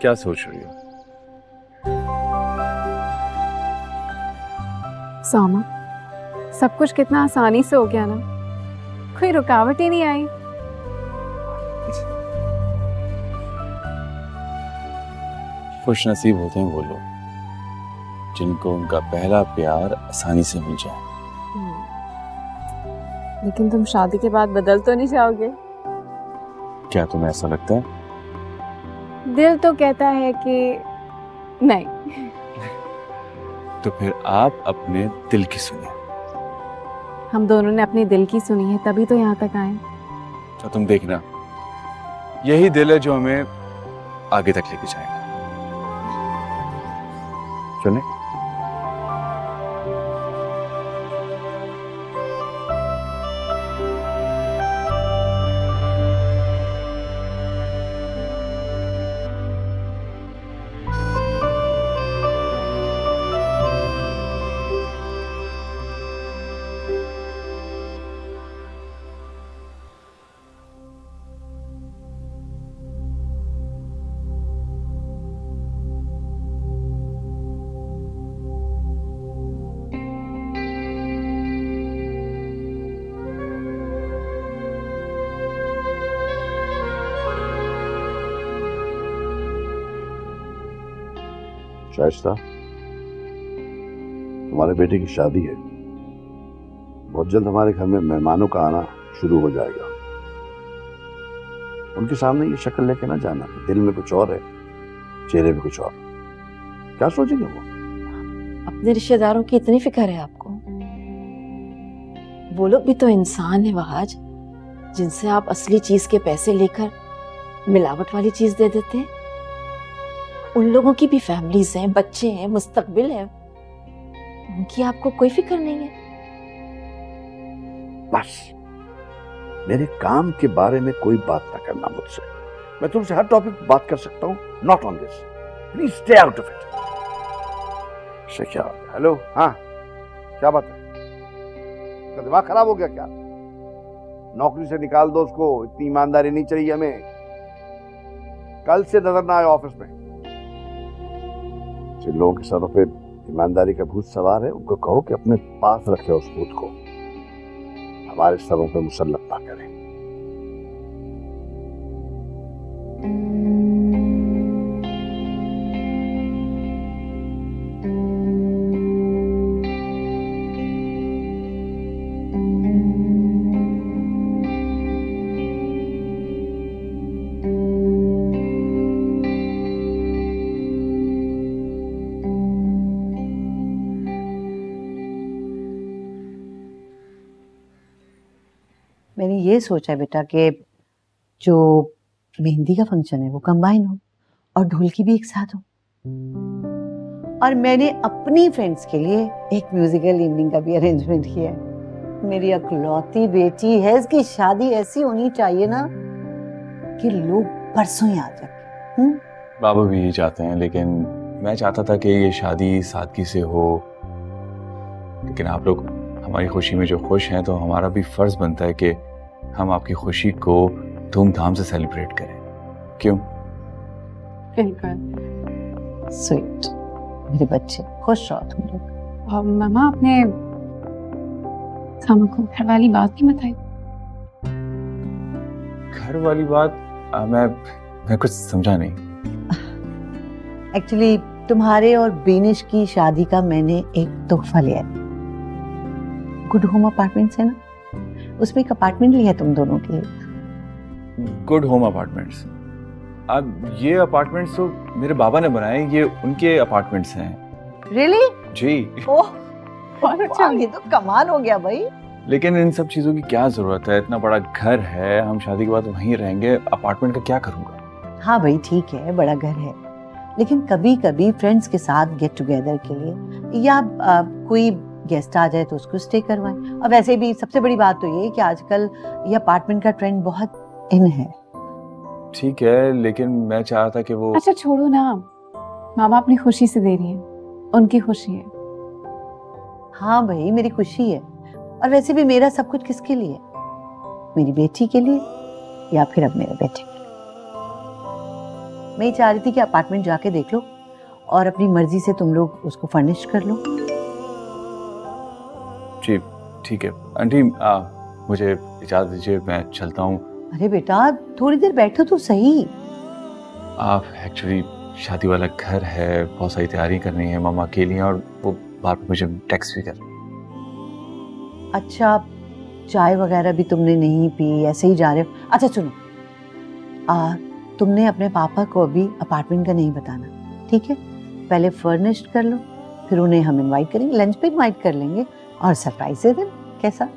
क्या सोच रही हो? सामा, सब कुछ कितना आसानी से हो गया ना, कोई रुकावट ही नहीं आई। खुश नसीब होते हैं वो लोग जिनको उनका पहला प्यार आसानी से मिल जाए। लेकिन तुम शादी के बाद बदल तो नहीं जाओगे? क्या तुम्हें ऐसा लगता है? दिल तो कहता है कि नहीं। तो फिर आप अपने दिल की सुनिए। हम दोनों ने अपने दिल की सुनी है, तभी तो यहाँ तक आए। तो तुम देखना, यही दिल है जो हमें आगे तक लेके जाएगा। चलें? शाइस्ता, हमारे बेटे की शादी है, बहुत जल्द हमारे घर में मेहमानों का आना शुरू हो जाएगा। उनके सामने ये शक्ल लेके ना जाना, दिल में कुछ और है, चेहरे पे कुछ और। क्या सोचेंगे वो? अपने रिश्तेदारों की इतनी फिक्र है आपको? वो लोग भी तो इंसान है वहाज, जिनसे आप असली चीज के पैसे लेकर मिलावट वाली चीज दे देते हैं। उन लोगों की भी फैमिलीज हैं, बच्चे हैं, मुस्तकबिल है, उनकी आपको कोई फिक्र नहीं है। बस मेरे काम के बारे में कोई बात ना करना मुझसे। मैं तुमसे हर टॉपिक पर बात कर सकता हूँ, not on this. Please stay out of it. Hello, हाँ क्या बात है? दिमाग खराब हो गया क्या? नौकरी से निकाल दो उसको, इतनी ईमानदारी नहीं चाहिए हमें। कल से नजर ना आए ऑफिस में। जिन लोगों के सरों पे ईमानदारी का भूत सवार है, उनको कहो कि अपने पास रखे उस भूत को, हमारे सरों पे मुसल्लत ना करें। मैंने ये सोचा बेटा कि जो मेहंदी का फंक्शन है वो कंबाइन हो और ढोलकी भी एक साथ हो, और मैंने अपनी फ्रेंड्स के लिए एक म्यूजिकल इवनिंग का भी अरेंजमेंट किया है। मेरी अकलौती बेटी है, इसकी शादी ऐसी होनी चाहिए ना कि लोग परसों ही आ जाए। बाबा भी यही चाहते हैं, लेकिन मैं चाहता था कि ये शादी सादगी से हो, लेकिन आप लोग हमारी खुशी में जो खुश हैं, तो हमारा भी फर्ज बनता है कि हम आपकी खुशी को धूमधाम से सेलिब्रेट करें। क्यों? बिल्कुल। स्वीट, मेरे बच्चे खुश रहो तुम लोग। और मामा, आपने सामा को घर वाली बात नहीं बताई? घर वाली बात आ, मैं मैं कुछ समझा नहीं। एक्चुअली तुम्हारे और बीनिश की शादी का मैंने एक तोहफा लिया है। गुड होम अपार्टमेंट्स है ना, उसमें एक अपार्टमेंट लिया है तुम दोनों के लिए। Good home apartments? अब ये अपार्टमेंट्स तो मेरे बाबा ने बनाए, ये उनके अपार्टमेंट्स हैं। रियली? जी। ओह बहुत अच्छा, ये तो कमाल हो गया भाई। लेकिन इन सब चीजों की क्या जरूरत है? इतना बड़ा घर है, हम शादी के बाद वहीं रहेंगे, अपार्टमेंट का क्या करूँगा? हाँ भाई ठीक है, बड़ा घर है, लेकिन कभी कभी फ्रेंड्स के साथ गेट टुगेदर के लिए या आ, कोई गेस्ट आ जाए तो उसको स्टे करवाएं। और वैसे भी सबसे बड़ी बात तो ये है कि आजकल ये अपार्टमेंट का ट्रेंड बहुत इन है। ठीक है, लेकिन मैं चाह था कि वो। अच्छा छोड़ो ना, माँ बाप अपनी खुशी से दे रही है, उनकी खुशी है। हाँ भाई मेरी खुशी है, और वैसे भी मेरा सब कुछ किसके लिए? मेरी बेटी के लिए या फिर अब मेरे बेटे के लिए। मैं चाह रही थी कि अपार्टमेंट जाके देख लो और अपनी मर्जी से तुम लोग उसको फर्निश कर लो। जी ठीक है आंटी, मुझे इजाजत दीजिए, मैं चलता हूँ। अरे बेटा थोड़ी देर बैठो तो सही। आप एक्चुअली शादी वाला घर है, बहुत सारी तैयारी करनी है मामा के लिए, और वो बाप मुझे टैक्स भी कर। अच्छा चाय वगैरह भी तुमने नहीं पी, ऐसे ही जा रहे हो। अच्छा सुनो, आ तुमने अपने पापा को अभी अपार्टमेंट का नहीं बताना, ठीक है? पहले फर्निश्ड कर लो, फिर उन्हें हम इनवाइट करेंगे, लंच पे इनवाइट कर लेंगे और सरप्राइज दे दें, कैसा?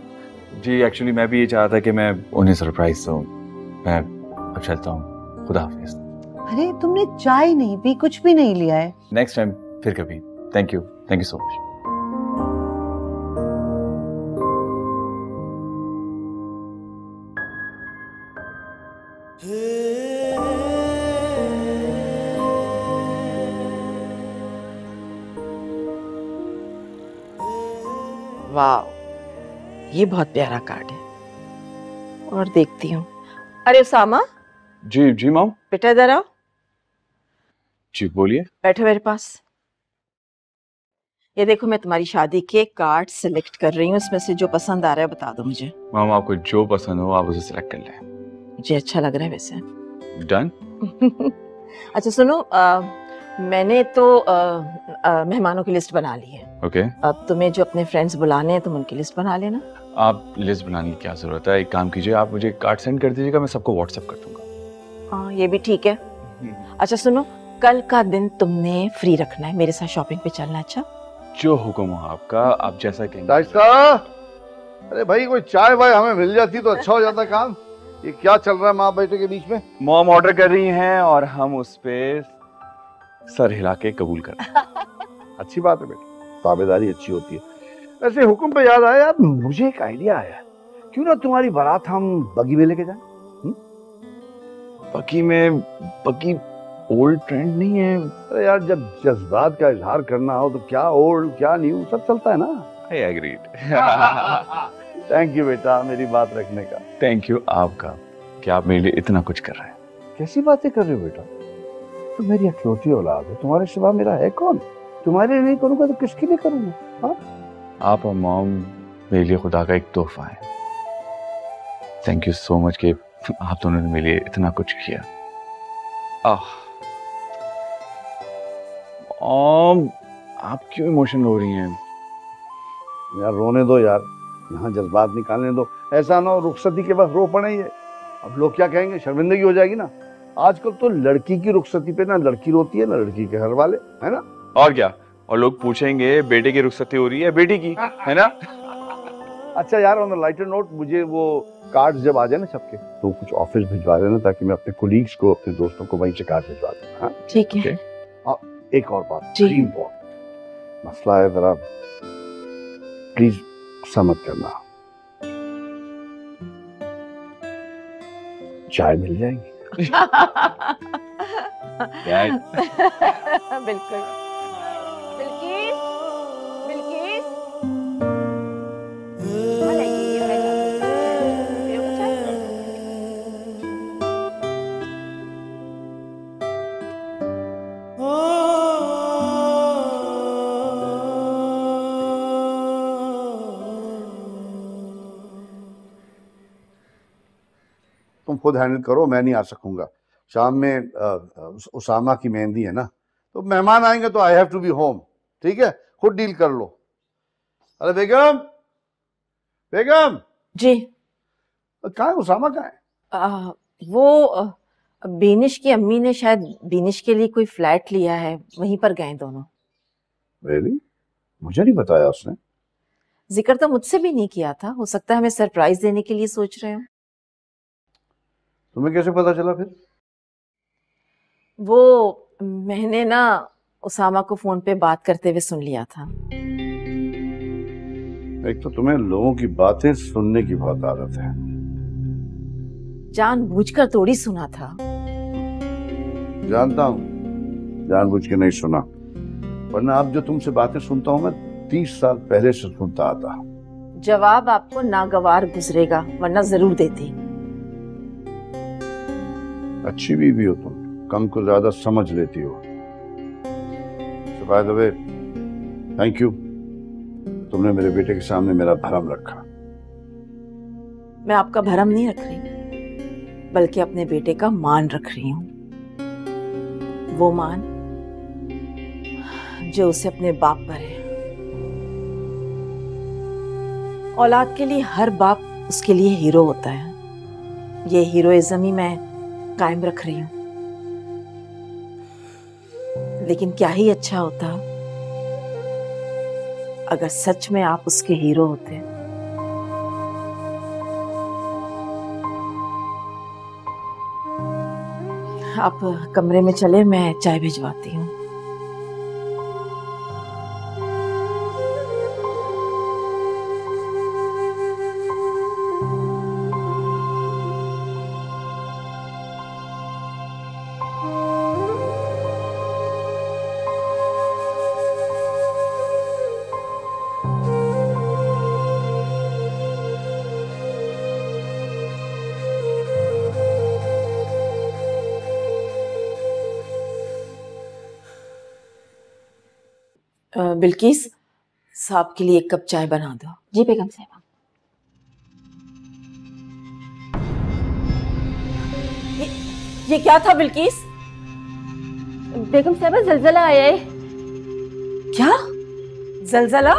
जी एक्चुअली मैं भी ये चाहता था कि मैं उन्हें सरप्राइज दूं। मैं अब चलता हूँ, खुदा हाफिज़। अरे तुमने चाय नहीं पी, कुछ भी नहीं लिया है। नेक्स्ट टाइम फिर कभी। Thank you, thank you so much. वाह, ये बहुत प्यारा कार्ड है। और देखती हूँ। अरे उसामा। जी जी माम। बेटा इधर आओ। जी बोलिए। बैठो मेरे पास। ये देखो मैं तुम्हारी शादी के कार्ड सिलेक्ट कर रही हूँ, इसमें से जो पसंद आ रहा है बता दो मुझे। माम आपको जो पसंद हो आप उसे सिलेक्ट कर लें। मुझे अच्छा लग रहा है वैसे। डन। अच्छा सुनो, आ, मैंने तो मेहमानों की लिस्ट बना ली है। Okay okay. अब तुम्हें जो अपने फ्रेंड्स बुलाने हैं तुम उनकी लिस्ट बना लेना। आप लिस्ट बनाने की क्या जरूरत है, एक काम कीजिए आप मुझे कार्ड सेंड कर दीजिएगा, मैं सबको व्हाट्सएप कर दूंगा। हाँ ये भी ठीक है। अच्छा सुनो, कल का दिन तुमने फ्री रखना है, मेरे साथ शॉपिंग पे चलना। अच्छा जो हुक्म हो आपका, आप जैसा कहेंगे। अरे भाई कोई चाय वाय हमें मिल जाती तो अच्छा हो जाता काम। ये क्या चल रहा है माँ बेटे के बीच में? मॉम ऑर्डर कर रही है और हम उस पर सर हिला के कबूल कर। अच्छी बात है बेटा, ताबेदारी अच्छी होती है। वैसे हुक्म पे याद आया, मुझे एक आइडिया आया, क्यों ना तुम्हारी बारात हम बगी में लेके जाएं? बगी में? बगी ओल्ड ट्रेंड नहीं है? अरे यार जब जज्बात का इजहार करना हो तो क्या ओल्ड क्या न्यू सब चलता है ना। I agreed. थैंक यू बेटा मेरी बात रखने का। थैंक यू आपका कि आप मेरे लिए इतना कुछ कर रहे हैं। कैसी बातें कर रहे हो बेटा, तो मेरी अखलौती औलाद है, तुम्हारे सिवा मेरा है कौन? तुम्हारे लिए नहीं करूंगा तो किसके लिए करूंगा? आप और मॉम मेरे लिए खुदा का एक तोहफा है। थैंक यू सो मच कि आप दोनों ने मेरे लिए इतना कुछ किया। आह मॉम आप क्यों इमोशनल हो रही हैं? यार रोने दो यार, यहाँ जज्बात निकालने दो, ऐसा ना हो रुखसती के बाद रो पड़े। ये अब लोग क्या कहेंगे, शर्मिंदगी हो जाएगी ना। आजकल तो लड़की की रुखसती पे ना लड़की रोती है ना लड़की के घर वाले, है ना। और क्या, और लोग पूछेंगे बेटे की रुखसती हो रही है बेटी की, है ना। अच्छा यार ऑन अ लाइटर नोट, मुझे वो कार्ड्स जब आ जाए ना सबके तो कुछ ऑफिस भिजवा देना, ताकि मैं अपने कोलीग्स को अपने दोस्तों को वहीं से कार्ड भिजवा दूं। ठीक है। एक और बात, ड्रीम बोर्ड मसला है जरा प्लीज समझ करना। चाय मिल जाएगी? बिल्कुल। बिल्किस, बिल्किस। तुम खुद हैंडल करो, मैं नहीं आ सकूंगा। शाम में आ, उसामा की मेहंदी है ना, तो मेहमान आएंगे तो I have to be home. ठीक है खुद डील कर लो। अरे बेगम, बेगम जी। कहाँ है उसामा, कहाँ है? वो बीनिश की अम्मी ने शायद बीनिश के लिए कोई फ्लैट लिया है, वहीं पर गए दोनों। really? मुझे नहीं बताया उसने, जिक्र तो मुझसे भी नहीं किया था। हो सकता है हमें सरप्राइज देने के लिए सोच रहे हो। तुम्हें कैसे पता चला फिर? वो मैंने ना उसामा को फोन पे बात करते हुए सुन लिया था। एक तो तुम्हें लोगों की बातें सुनने की बहुत आदत है। जानबूझकर थोड़ी सुना था। जानता हूँ जानबूझ के नहीं सुना, वरना आप जो तुमसे बातें सुनता हूँ मैं तीस साल पहले से सुनता आता। जवाब आपको नागवार गुजरेगा, वरना जरूर देती। अच्छी बीवी हो तुम, कम को ज्यादा समझ लेती हो। By the way thank you, तुमने मेरे बेटे के सामने मेरा भरम रखा। मैं आपका भरम नहीं रख रही, बल्कि अपने बेटे का मान रख रही हूं। वो मान जो उसे अपने बाप पर है। औलाद के लिए हर बाप उसके लिए हीरो होता है। ये हीरोइज्म ही मैं कायम रख रही हूं। लेकिन क्या ही अच्छा होता अगर सच में आप उसके हीरो होते। आप कमरे में चले, मैं चाय भिजवाती हूँ। बिल्किस, साहब के लिए एक कप चाय बना दो। जी बेगम साहिबा। ये, ये क्या था बिल्किस? बेगम साहिबा, जलजला आया है। क्या जलजला?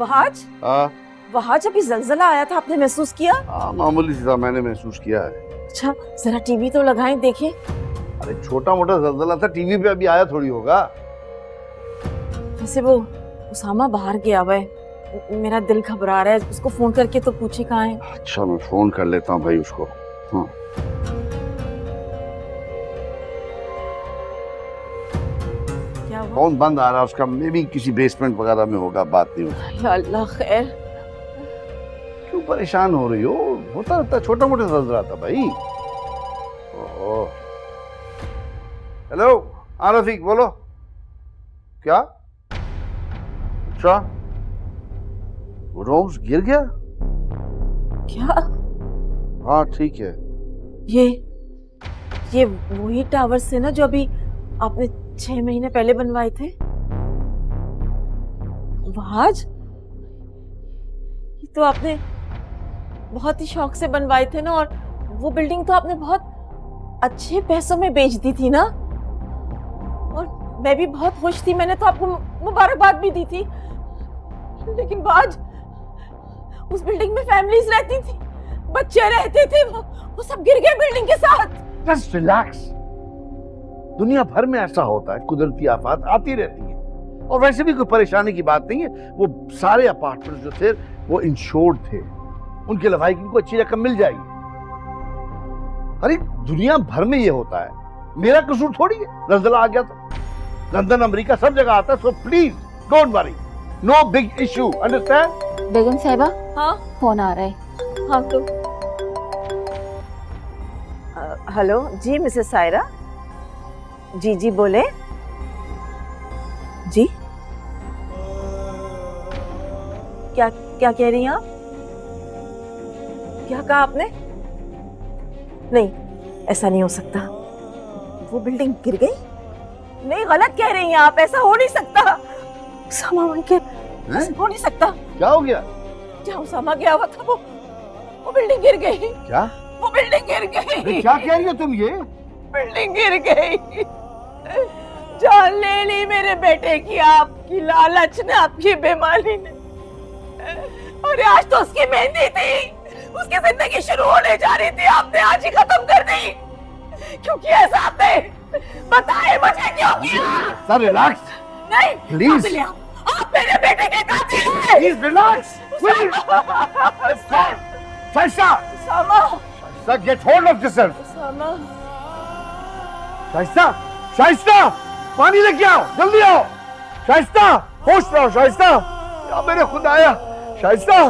वहाज वहाज अभी जलजला आया था, आपने महसूस किया? आ, मामूली सा मैंने महसूस किया है। अच्छा, जरा टीवी तो लगाएं देखें। अरे छोटा मोटा जलजला था, टीवी पे अभी आया थोड़ी होगा। वैसे वो उसामा बाहर गया हुआ है, मेरा दिल घबरा रहा है। उसको फोन करके तो पूछे कहाँ है। अच्छा, मैं फोन कर लेता हूँ भाई उसको। हाँ। क्या हुआ? फोन बंद आ रहा है उसका, मे बी किसी बेसमेंट वगैरह में होगा, बात नहीं होगी। अल्लाह खैर। क्यों परेशान हो रही हो? होता रहता, छोटा मोटा जलजला था भाई। ओह। हेलो, हाँ रफीक बोलो। क्या? अच्छा, गुड होम्स गिर गया? क्या? हाँ ठीक है। ये ये वही टावर से ना जो अभी आपने छह महीने पहले बनवाए थे? वहाज, ये तो आपने बहुत ही शौक से बनवाए थे ना, और वो बिल्डिंग तो आपने बहुत अच्छे पैसों में बेच दी थी ना, और मैं भी बहुत खुश थी। मैंने तो आपको मुबारकबाद भी दी थी। लेकिन बाज, उस बिल्डिंग में फैमिलीज रहती थी, बच्चे रहते थे, वो, वो सब गिर गए बिल्डिंग के साथ। Just relax. दुनिया भर में ऐसा होता है, कुदरती आफात आती रहती है, और वैसे भी कोई परेशानी की बात नहीं है। वो सारे अपार्टमेंट जो थे वो इंश्योर्ड थे, उनके लवाहिक को अच्छी रकम मिल जाएगी। अरे दुनिया भर में ये होता है, मेरा कसूर थोड़ी है। रज़ला आ गया था, लंदन अमेरिका सब जगह आता है। So please don't worry, no big issue, understand. बेगम साहिबा, हाँ फोन आ रहा है। हाँ तो हेलो जी, मिसेस सायरा जी। जी बोले जी, क्या क्या कह रही हैं आप? क्या कहा आपने? नहीं, ऐसा नहीं हो सकता। वो बिल्डिंग गिर गई? नहीं, गलत कह रही हैं आप, ऐसा हो नहीं सकता। उसामा उनके हो नहीं सकता। क्या हो गया? क्या उसामा गया हुआ था, वो वो बिल्डिंग गिर गई। क्या? वो बिल्डिंग गिर गई। क्या कह रही हो तुम? ये बिल्डिंग गिर गई। जान ले ली मेरे बेटे की आपकी लालच ने, आपकी बेमानी ने। और आज तो उसकी मेहंदी थी, उसकी जिंदगी शुरू होने जा रही थी, आपने आज ही खत्म कर दी। क्योंकि ऐसा आपने बताए मुझे क्यों किया? Sir relax. नहीं प्लीज, आप मेरे बेटे के कातिल हैं। Please relax. फैसला उसामा, फैसला get hold of yourself. Usama, फैसला फैसला पानी लेके आओ, जल्दी आओ। फैसला होश में आओ। फैसला, या मेरे खुदाया। फैसला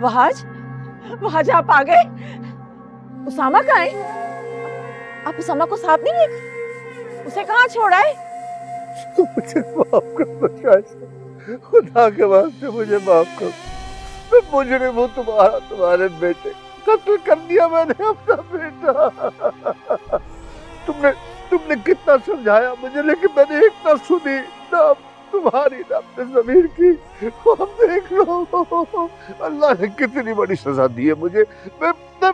वहाज वहाज वहाज आप आ गए। उसामा कहाँ है? आप उसामा को साथ नहीं देख, उसे कहाँ छोड़ा है? तो मुझे माफ कर, खुदा के वास्ते मुझे माफ कर, मैं मुजरिम हूँ तुम्हारा, तुम्हारे बेटे कत्ल कर दिया मैंने अपना बेटा। तुमने तुमने कितना समझाया मुझे, लेकिन मैंने एक ना सुनी, ना तुम्हारी ना अपने ज़मीर की। हम देख लो अल्लाह ने कितनी बड़ी सजा दी है मुझे, मैं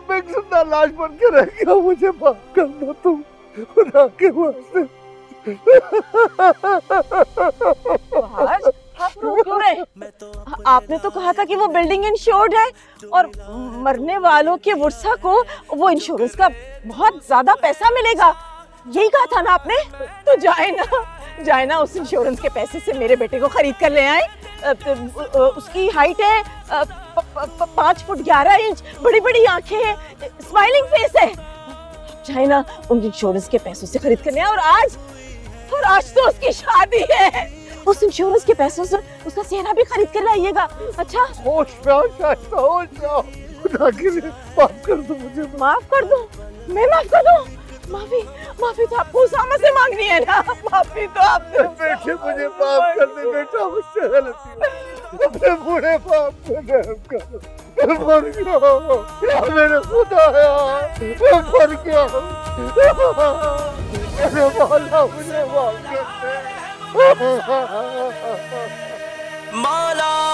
मैं जिंदा लाश बन के रह गया। मुझे माफ कर दो तुम खुदा के वास्ते। आप रो क्यों रहे? आपने तो कहा था कि वो बिल्डिंग इंश्योर्ड है और मरने वालों के वर्सा को वो इंश्योरेंस का बहुत ज्यादा पैसा मिलेगा, यही कहा था ना आपने? तो जाए ना जाए ना उस इंश्योरेंस के पैसे से मेरे बेटे को खरीद कर ले आए। उसकी हाइट है पाँच फुट ग्यारह इंच, बड़ी बड़ी आंखें हैं, स्माइलिंग फेस है, जाए ना उन इंश्योरेंस के पैसों से खरीद कर ले आए। और आज और आज तो उसकी शादी है, उस इंश्योरेंस के पैसों से उसका सेहरा भी खरीद कर लाइएगा। अच्छा होश जाओ, होश जाओ, खुदा के लिए माफ कर दो मुझे। माफ कर दो? मैं माफ कर दूं? माफी माफी तो आपको उसामा से मांगनी है ना? माफी तो आपने बेटे मुझे माफ कर दे बेटा, मुझसे गलती हुई, अपने बूढ़े बाप पे रहम करो। मैं मर गया हूँ मेरे खुदा, मैं मर गया हूँ मेरे मौला, मुझे माफ कर दे मौला।